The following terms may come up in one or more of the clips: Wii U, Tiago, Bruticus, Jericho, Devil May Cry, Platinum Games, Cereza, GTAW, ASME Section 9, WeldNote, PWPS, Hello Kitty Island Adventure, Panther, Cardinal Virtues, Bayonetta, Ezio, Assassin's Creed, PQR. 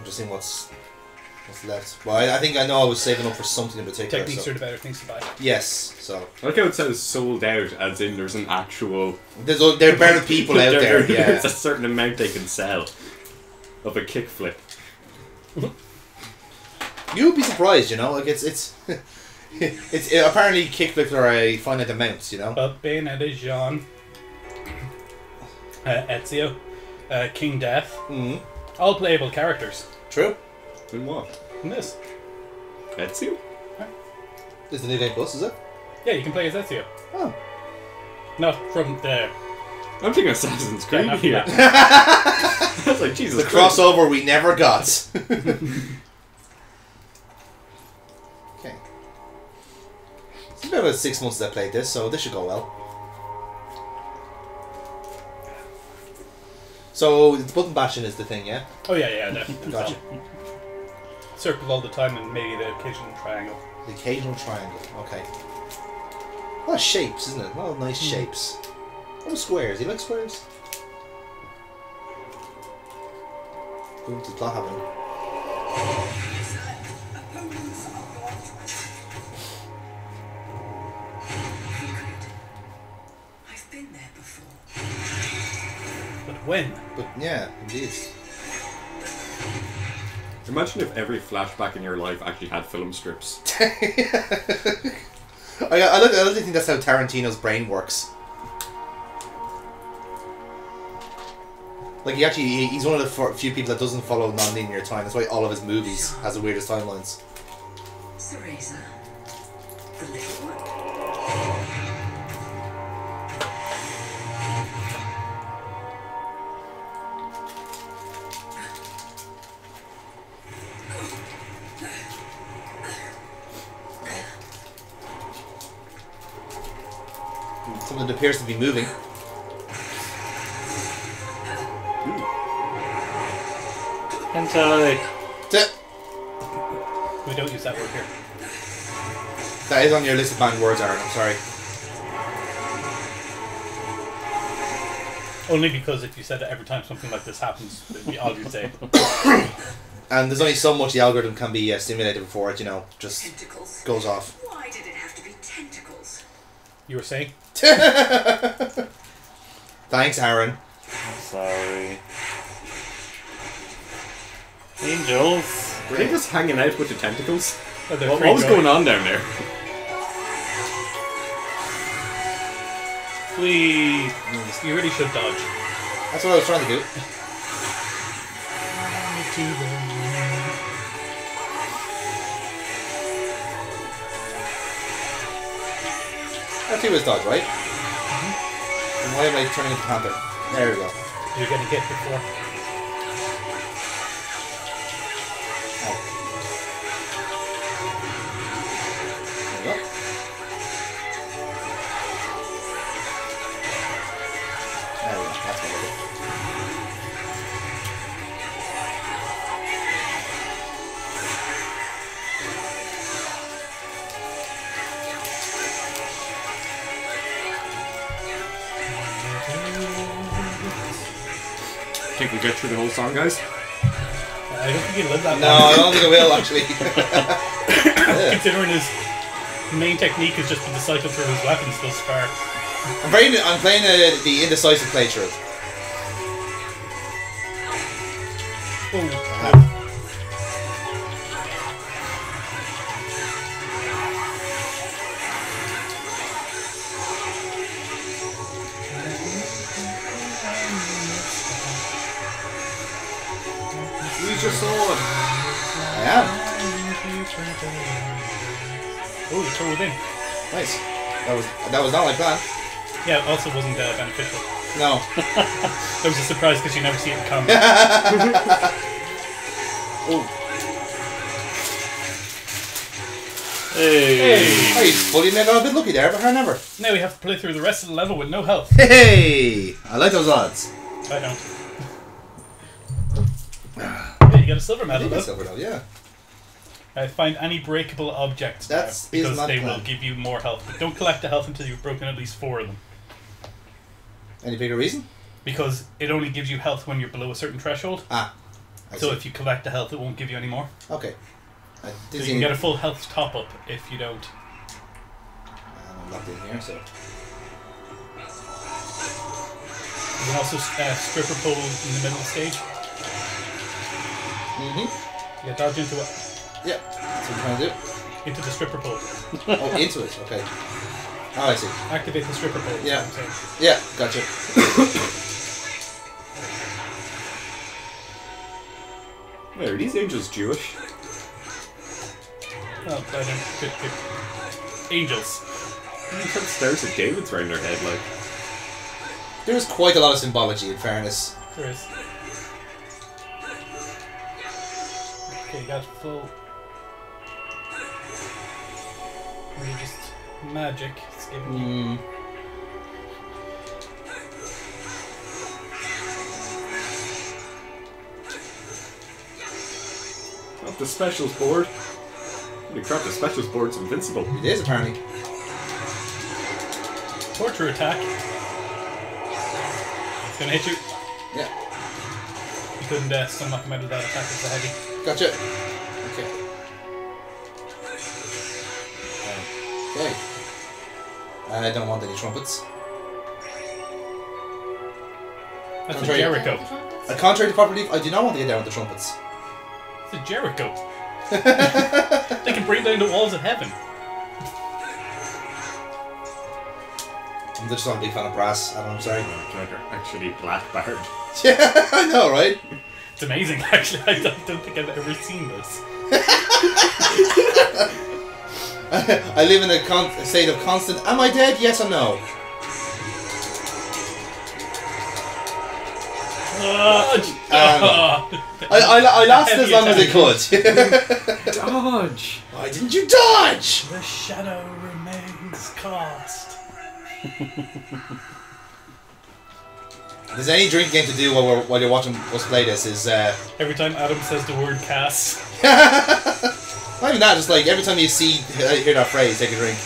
I'm just seeing what's left. Well, I think I know I was saving up for something in particular. Techniques are the better things to buy. Yes, so. I like how it says sold out, as in there's an actual... There are better people out there, yeah. There's a certain amount they can sell of a kickflip. You'd be surprised, you know? Like, it's apparently kickflips are a finite amount, you know? But Bayonetta, Jean, Ezio, King Death, all playable characters. True. In what? In this. Ezio? Huh? It's the new game plus, is it? Yeah, you can play as Ezio. Oh. Not from the... I'm thinking Assassin's Creed here. That's like, Jesus Christ. The crossover we never got. Okay. It's been about 6 months since I played this, so this should go well. So, the button bashing is the thing, yeah? Oh yeah, yeah, definitely. Gotcha. Circle all the time and maybe the occasional triangle. The occasional triangle, okay. A lot of shapes, isn't it? A lot of nice shapes. A lot of squares. Do you like squares? Ooh, did that happen? I've been there before. But when? But yeah, indeed. Imagine if every flashback in your life actually had film strips. I don't think that's how Tarantino's brain works. Like, he actually, he's one of the few people that doesn't follow non-linear time. That's why all of his movies has the weirdest timelines. Cereza, the little one. Something that appears to be moving. Hentai. We don't use that word here. That is on your list of banned words, Aaron. I'm sorry. Only because if you said that every time something like this happens, it'd be all you'd say. And there's only so much the algorithm can be stimulated before it, you know, just tentacles. Goes off. Why did it have to be tentacles? You were saying? Thanks, Aaron. I'm sorry. Angels. Were they just hanging out with the tentacles? Oh, what was going on down there? Please. You really should dodge. That's what I was trying to do. That too was dodge, right? And why am I turning into Panther? There we go. You're getting hit before. Think we get through the whole song, guys? I don't think you live that long. No, I don't think I will, actually. Yeah. Considering his main technique is just to decipher through his weapons thus far. I'm playing the indecisive playthrough. Your sword. I am. Oh, the total thing. Nice. That was not like that. Yeah, it also wasn't beneficial. No. That was a surprise because you never see it come. Oh. Hey. Hey. You fully made out a bit lucky there, but her never. Now we have to play through the rest of the level with no health. Hey, I like those odds. I don't. You got a silver medal, yeah. Find any breakable objects because they will give you more health. But don't collect the health until you've broken at least 4 of them. Any bigger reason? Because it only gives you health when you're below a certain threshold. Ah. So if you collect the health, it won't give you any more. Okay. So you can get a full health top up if you don't. I'm locked in here, so. You can also stripper pole in the middle of the stage. Mm-hmm. Yeah, dodge into it. Yeah, that's what I'm trying to do. Into the stripper pole. Oh, into it, okay. Oh, I see. Activate the stripper pole. Yeah, yeah, gotcha. Wait, are these angels Jewish? Oh, I don't good. Angels. Put stars of David's right in their head, like. There is quite a lot of symbology, in fairness. There is. Okay, got full. Maybe just magic. It's giving you. Oh, the specials board. Holy crap, the specials board's invincible. It is, apparently. Torture attack. It's gonna hit you. Yeah. You couldn't knock him out of that attack, it's a heavy. Gotcha. Okay. Okay. I don't want any trumpets. That's a Jericho. Contrary to popular belief, I do not want to get down with the trumpets. It's a Jericho. They can break down the walls of heaven. I'm just not a big fan of brass, Adam, I'm sorry. Actually, black barred. Yeah, I know, right? It's amazing, actually. I don't think I've ever seen this. I live in a state of constant, am I dead? Yes or no? Dodge! I lasted as long as I could. Dodge! Why didn't you dodge? The shadow remains cast. If there's any drinking game to do while you're watching us play this is... every time Adam says the word cast. Not even that, just like every time you hear that phrase, take a drink.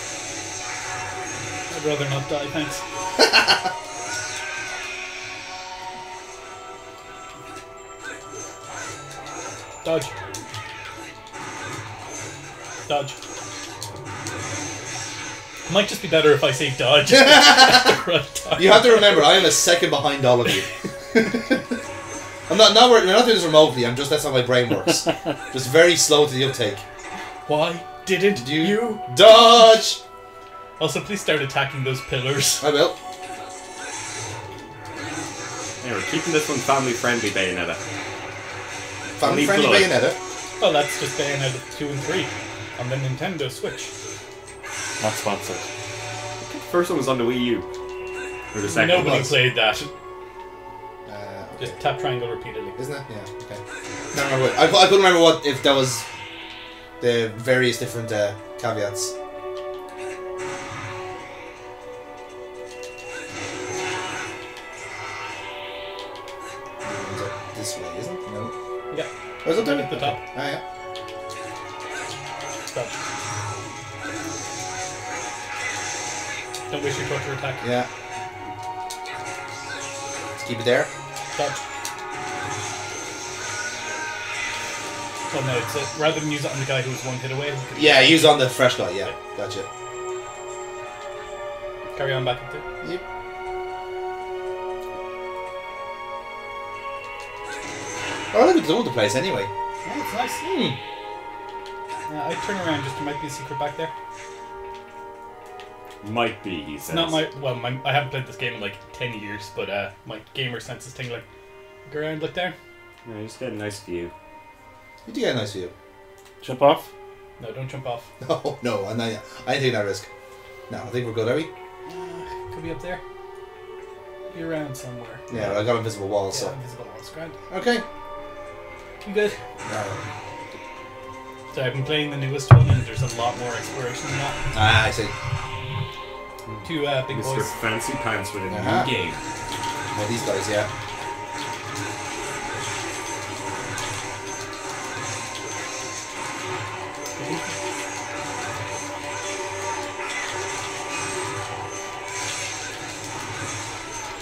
I'd rather not die, thanks. Dodge. Dodge. It might just be better if I say dodge. You have to remember, I am a second behind all of you. I'm not. Now we're not doing this remotely. I'm just. That's how my brain works. Just very slow to the uptake. Why didn't you dodge? Also, please start attacking those pillars. I will. Hey, we're keeping this one family-friendly, Bayonetta. Family-friendly Bayonetta. Well, that's just Bayonetta 2 and 3 on the Nintendo Switch. Not sponsored. First one was on the Wii U. Nobody played that. Okay. Just tap triangle repeatedly. Isn't it? Yeah, okay. I don't remember what, I couldn't remember what if that was the various different caveats. This way, isn't it? No. Yeah. Where's it down at the top? Oh, yeah. Stop. Don't waste your torture attack. Yeah. Keep it there. Dodge. Oh no, it's rather than use it on the guy who was one hit away. Yeah, use on the fresh guy, yeah. Okay. Gotcha. Carry on back up there. Yep. Oh, look at the place anyway. Yeah, it's nice. Hmm. I'd turn around just, there might be a secret back there. Might be, he says. Not my, well, I haven't played this game in like 10 years, but my gamer sense is tingling. Go around, look there. No, you just get a nice view. You do get a nice view. Jump off? No, don't jump off. No, no, I'm not, I ain't taking that risk. No, I think we're good, are we? Could be up there. Could be around somewhere. Yeah, I got invisible walls, so. Invisible walls, grand. Okay. You good? No. So I've been playing the newest one, and there's a lot more exploration than that. Ah, I see. Two big Mr. boys. Fancy Pants with a new game. Well, these guys, yeah.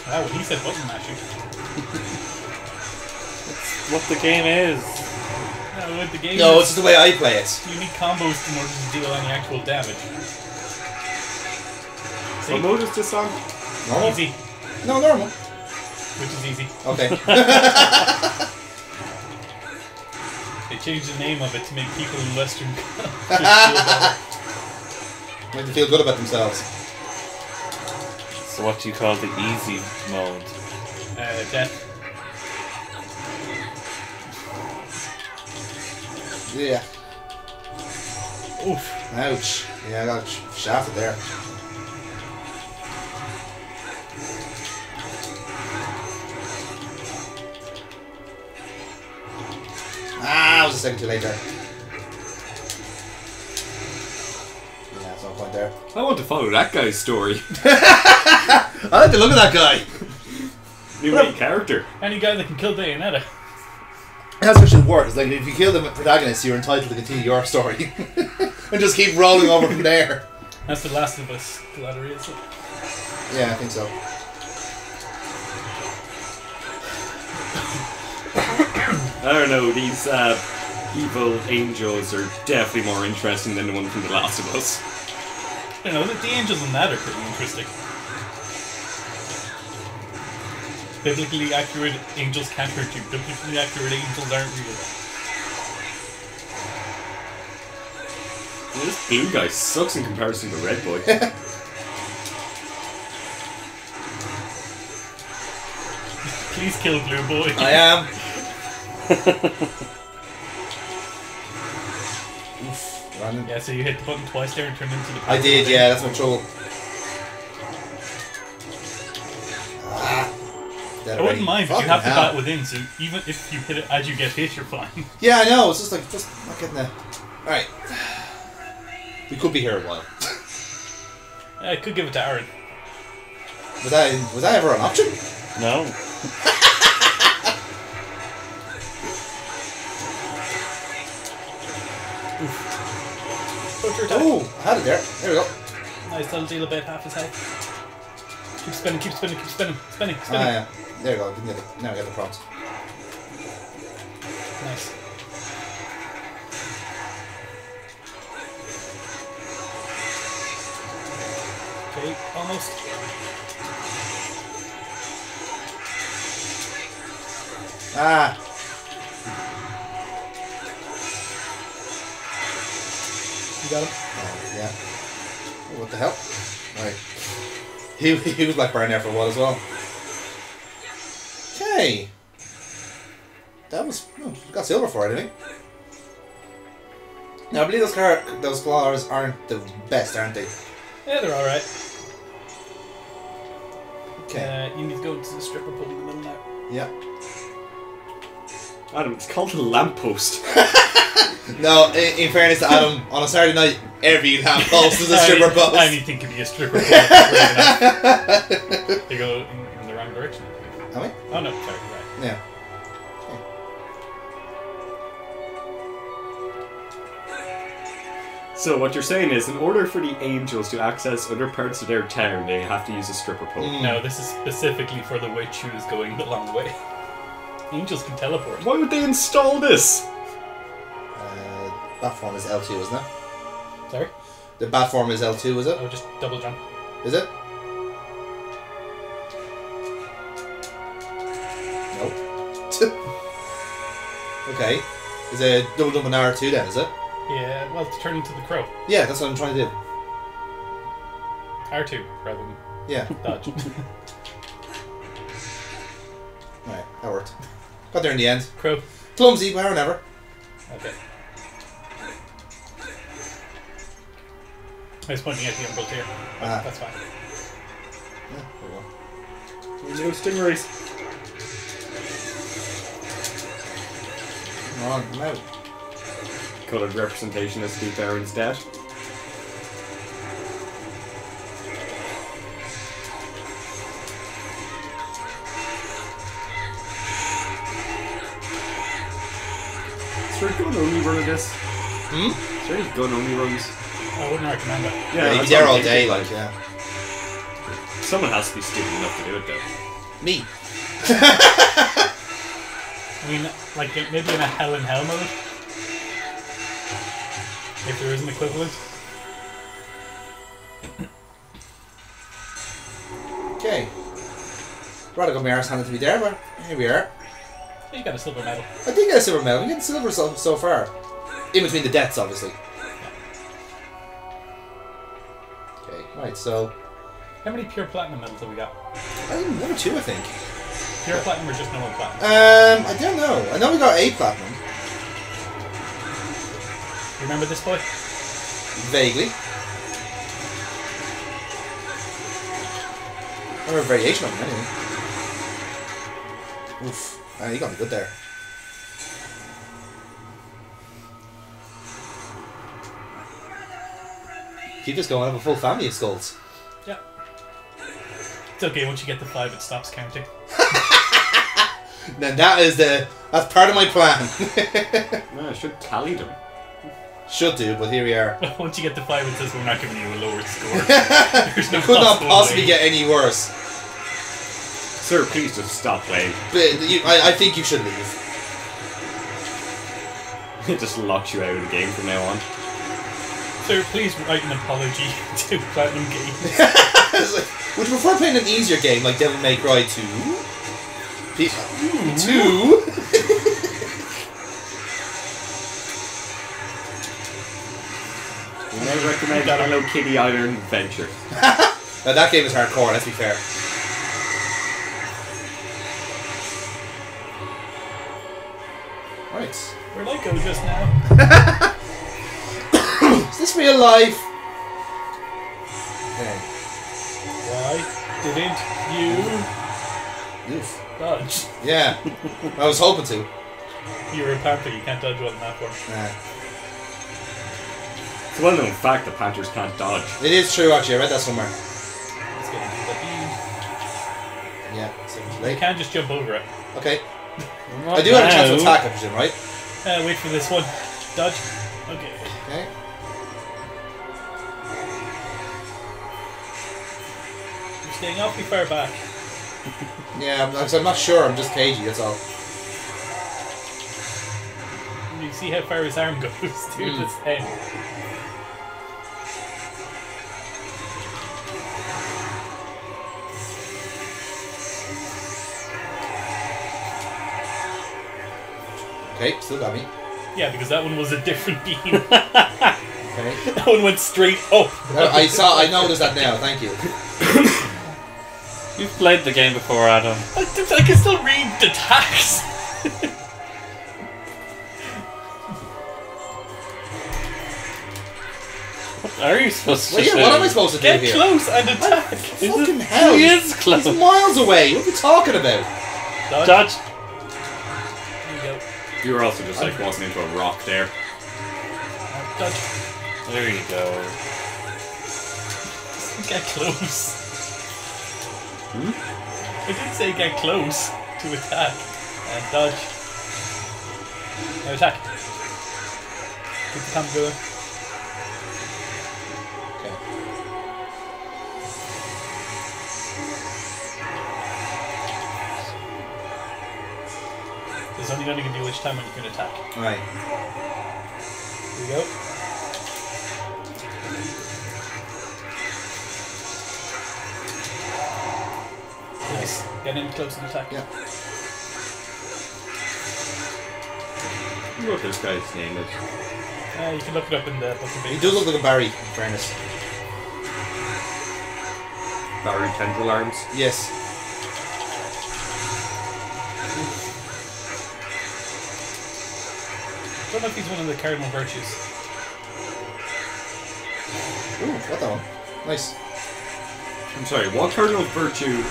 Wow, he said button mashing. what the game is. No, what the game no is, it's the way I play it. You need combos in order to deal any actual damage. See? What mode is this on? Normal? Easy. No, normal. Which is easy. Okay. They changed the name of it to make people in Western feel make them feel good about themselves. So what do you call the easy mode? Death. Yeah. Oof. Ouch. Yeah, I got shafted there. Ah, I was a second too late there. Yeah, it's not quite there. I want to follow that guy's story. I like the look of that guy. New main character. Any guy that can kill Bayonetta. That's what should work. It's like if you kill the protagonist, you're entitled to continue your story. And just keep rolling over from there. That's The Last of Us lottery, isn't it? Yeah, I think so. I don't know, these evil angels are definitely more interesting than the one from The Last of Us. You know, the angels in that are pretty interesting. Biblically accurate angels can't hurt you. Biblically accurate angels aren't real. This blue guy sucks in comparison to Red Boy. Please kill Blue Boy. I am. Oof, yeah, so you hit the button twice there and turned into the I did, yeah, that's my trouble. Ah, I wouldn't mind, but you have to bat within, so even if you hit it as you get hit, you're fine. Yeah, I know, it's just like, just not getting there. Alright. We could be here a while. Yeah, I could give it to Aaron. Was that ever an option? No. Oh, I had it there. There we go. Nice little deal about half his health. Keep spinning, keep spinning, keep spinning, spinning, spinning. Ah, yeah. There we go. We can get it. Now we got the prompt. Nice. Okay, almost. Ah. Got him. Oh, yeah. Oh, what the hell? Right. He was like burning there for a while as well. Okay. That was we got silver for it, didn't we? Now I believe those claws aren't the best, aren't they? Yeah, they're all right. Okay. You need to go to the stripper pole in the middle now. Yeah. Adam, it's called a lamppost. No, in fairness to Adam, on a Saturday night, every lamppost is a stripper post. Anything could be a stripper post. They go in the wrong direction. Are we? Oh no, sorry, right. Yeah. Okay. So what you're saying is, in order for the angels to access other parts of their town, they have to use a stripper pole. Mm. No, this is specifically for the witch who is going the long way. Angels can teleport. Why would they install this? Bat form is L2, isn't it? Sorry? The bat form is L2, is it? Oh, just double jump. Is it? Nope. Okay. Is it double jump an R2 then, is it? Yeah, well, turn into the crow. Yeah, that's what I'm trying to do. R2, rather than dodge. Alright, that worked. Got there in the end. Crow. Clumsy, but however. Okay. I was pointing at the umbrella here. That's fine. Yeah, there we go. No stingrays. Wrong, I'm out. Coloured representation of Steve Barron's dad. Is there gun only run, I guess? Hmm? Is there any gun only runs? I wouldn't recommend it. Yeah, you'd be there all day, like, yeah. Someone has to be stupid enough to do it, though. Me. I mean, like, maybe in a hell in hell mode. If there is an equivalent. Okay. Rather got my arse handed to me there, but here we are. You got a silver medal. I did get a silver medal. I'm getting silver so far. In between the deaths, obviously. Yeah. Okay, right, so... How many pure platinum medals have we got? I think 1 or 2, I think. Pure platinum or just normal platinum? I don't know. I know we got 8 platinum. You remember this boy? Vaguely. I remember a variation of him anyway. Oof. You got me good there. Keep this going, I have a full family of skulls. Yeah. It's okay, once you get to 5 it stops counting. Then that is that's part of my plan. No, I should tally them. Should do, but here we are. Once you get to 5 it says we're not giving you a lower score. There's no could not possibly get any worse. Sir, please just stop playing. I think you should leave. It just locks you out of the game from now on. Sir, please write an apology to Platinum Games. Like, would you prefer playing an easier game like Devil May Cry 2? Please. 2? I recommend that Hello Kitty Island Adventure. Now that game is hardcore, let's be fair. Right. Where'd I go just now? Is this real life? Okay. Why didn't you dodge? Yeah, I was hoping to. You were a Panther, you can't dodge well in that form. Nah. It's a well known fact that Panthers can't dodge. It is true, actually, I read that somewhere. Let's get into the yeah, you can't just jump over it. Okay. I do have a chance to attack, I presume, right? Wait for this one. Dodge. Okay. Okay. Staying awfully far back. Yeah, I'm not sure, I'm just cagey, that's all. You see how far his arm goes to this end. Okay, still got me. Yeah, because that one was a different beam. Okay. That one went straight up. I noticed that now, thank you. You've played the game before, Adam. I can still read the attacks. What are you supposed to do? What am I supposed to do here? Get close and attack. Fucking hell. He is close. He's miles away. What are you talking about? Dodge. There you go. You were also just like walking into a rock there. Dodge. There you go. Get close. Hmm? I did say get close to attack and dodge. Now attack. Keep the combo going. Okay. There's only one you can do each time when you can attack. Right. Here we go. Get in close and attack. Yeah. I wonder what this guy's name is. You can look it up in the book of. He does look like a Barry, in fairness. Barry Tendril Arms? Yes. I don't know if he's one of the Cardinal Virtues. Ooh, got that one. Nice. I'm sorry, what Cardinal Virtue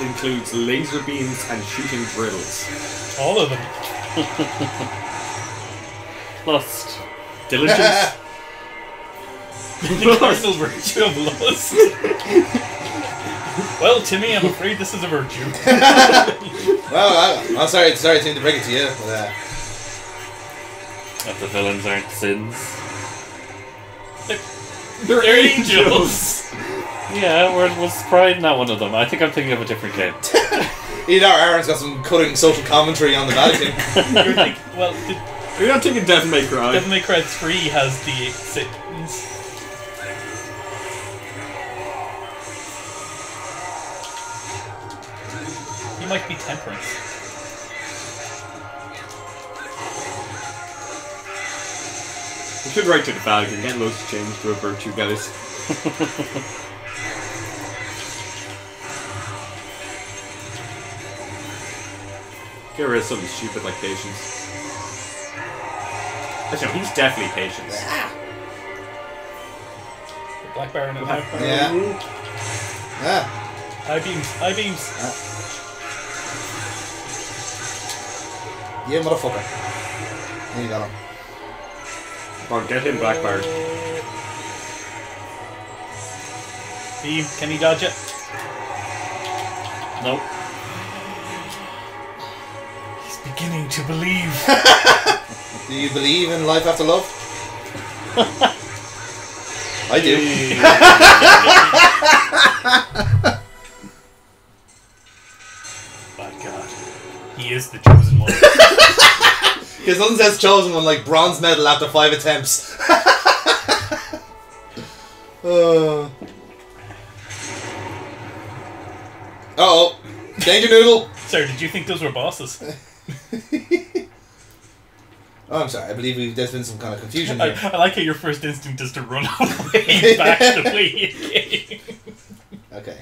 includes laser beams and shooting drills? All of them. Lust. Diligence. The Cardinal Virtue of lust. Well, Timmy, I'm afraid this is a virtue. Well, I'm sorry to break it to you. But, that the villains aren't sins. They're angels. Yeah, was Pride not one of them? I think I'm thinking of a different game. Either Aaron's got some cutting social commentary on the Vatican. You're like, well, you're not taking Devil May Cry. Devil May Cry 3 has the sentence. You might be temperance. We should write to the Vatican, get loads changed to a virtue, guys. Get rid of something stupid like patience. Actually, no, he's definitely patience. The Black Baron and Black Baron. Yeah. Ah. I beams. Ah. Yeah, motherfucker. There you go. Or get him, Blackbird. Beam, can he dodge it? Nope. He's beginning to believe. Do you believe in life after love? I do. By God, he is the chosen one. Because nothing says chosen one like bronze medal after 5 attempts. Uh oh. Danger Noodle! Sir, did you think those were bosses? Oh, I'm sorry. I believe there's been some kind of confusion here. I like how your first instinct is to run away back to play the game. Okay.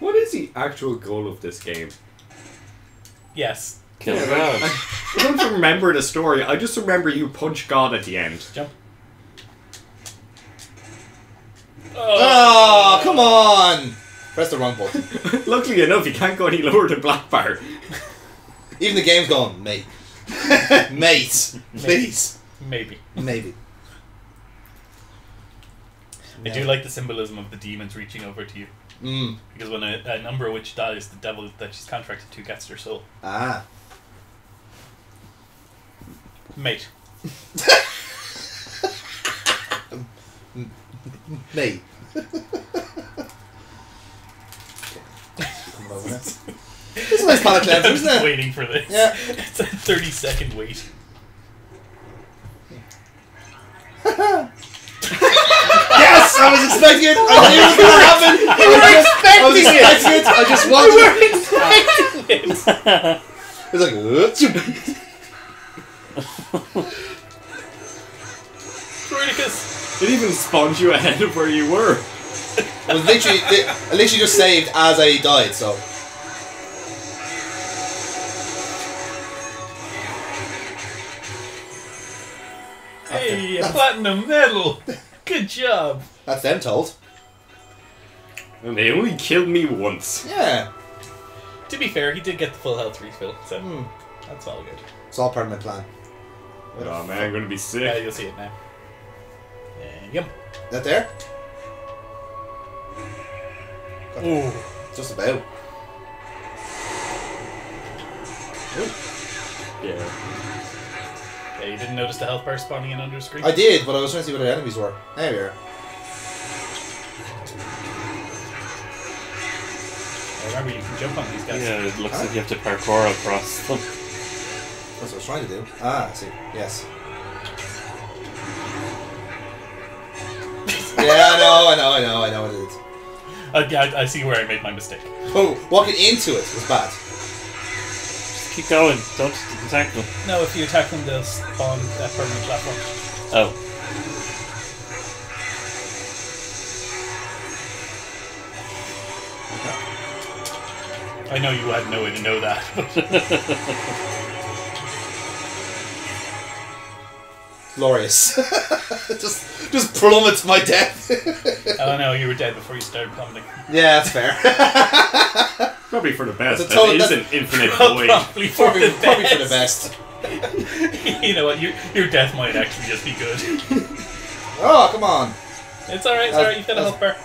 What is the actual goal of this game? Yes. Kill God. I don't remember the story, I just remember you punch God at the end. Jump. Oh, come on! Press the wrong button. Luckily enough, you can't go any lower than Black Bar. Even the game's gone, mate. Mate. Please. Maybe. Maybe. I do like the symbolism of the demons reaching over to you. Mm. Because when an Umbra Witch dies, the devil that she's contracted to gets her soul. Ah. Mate. Mate. It's a nice palate cleanser, isn't it? Waiting for this. Yeah. It's a 30-second wait. Yes, I was expecting it. I knew it was gonna happen. You were expecting it. I just wanted it. It's like, Bruticus. It even spawned you ahead of where you were. I was literally, I literally just saved as I died. So. Hey, a platinum medal. Good job. That's them told. And they only killed me once. Yeah. To be fair, he did get the full health refill, so that's all good. It's all part of my plan. Oh man, I'm gonna be sick. Yeah, you'll see it now. And yep. That there? Ooh. Just about. Ooh. Yeah. You didn't notice the health bar spawning in under the screen? I did, but I was trying to see what the enemies were. There we are. I remember you can jump on these guys. Yeah, it looks like you have to parkour across them. That's what I was trying to do. Ah, I see. Yes. Yeah, I know what it is. Yeah, I see where I made my mistake. Oh, walking into it was bad. Keep going, don't attack them. No, if you attack them, they'll spawn that permanent platform. Oh. Okay. I know you had no way to know that. Glorious. just plummets my death. Oh no, you were dead before you started plummeting. Yeah, that's fair. Probably for the best. It is an infinite void. Probably for the best. You know what? Your death might actually just be good. Oh, come on! It's all right. It's all right. You've got a health bar.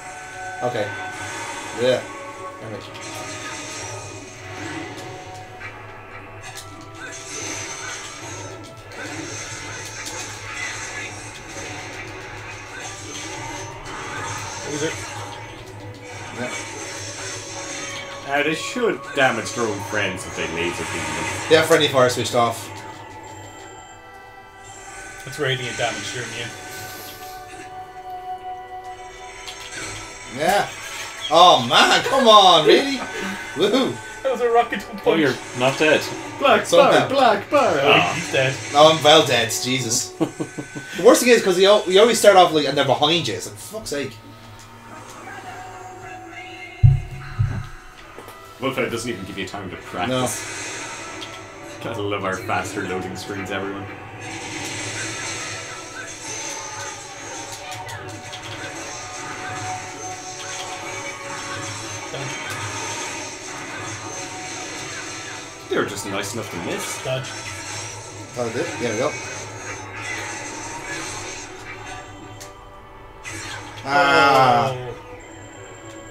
Okay. Yeah. All right. Loser. Yeah. They should damage their own friends if they laser beam them. Yeah, friendly fire switched off. That's radiant damage, you're immune. Yeah. Oh man, come on, really? Woohoo! That was a rocket punch. Oh, you're not dead. Black bar, black bar. Oh, he's dead. Oh, I'm well dead, Jesus. The worst thing is, because you always start off like, and they're behind you, it's like, fuck's sake. Wolfhead doesn't even give you time to practice. No. Gotta love our faster loading screens, everyone. They were just nice enough to miss. Dodge. Oh, did? Yeah, we go. Ah.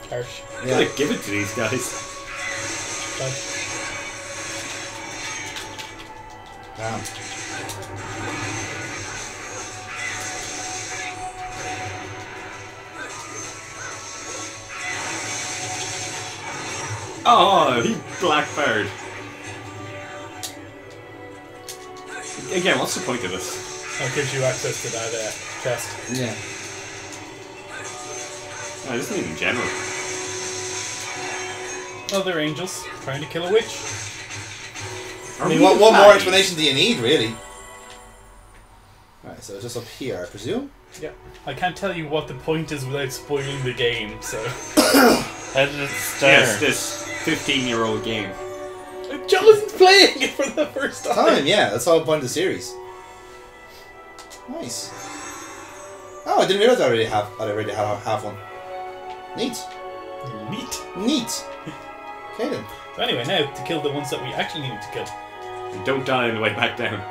Harsh. You gotta give it to these guys. Dodge. Damn. Oh, he blackfired. Again, what's the point of this? That gives you access to that chest. Yeah. No, it isn't even general. Oh, they're angels trying to kill a witch. I mean, what more explanation do you need, really? Alright, so it's just up here, I presume? Yeah. I can't tell you what the point is without spoiling the game, so... How did it start? Yes, this 15-year-old game. Jonathan's playing it for the first time! Yeah, that's all part of the series. Nice. Oh, I didn't realise I already have one. Neat. Neat. Neat. Okay then. So anyway, now to kill the ones that we actually need to kill. Don't die on the way back down.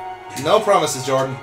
No promises, Jordan.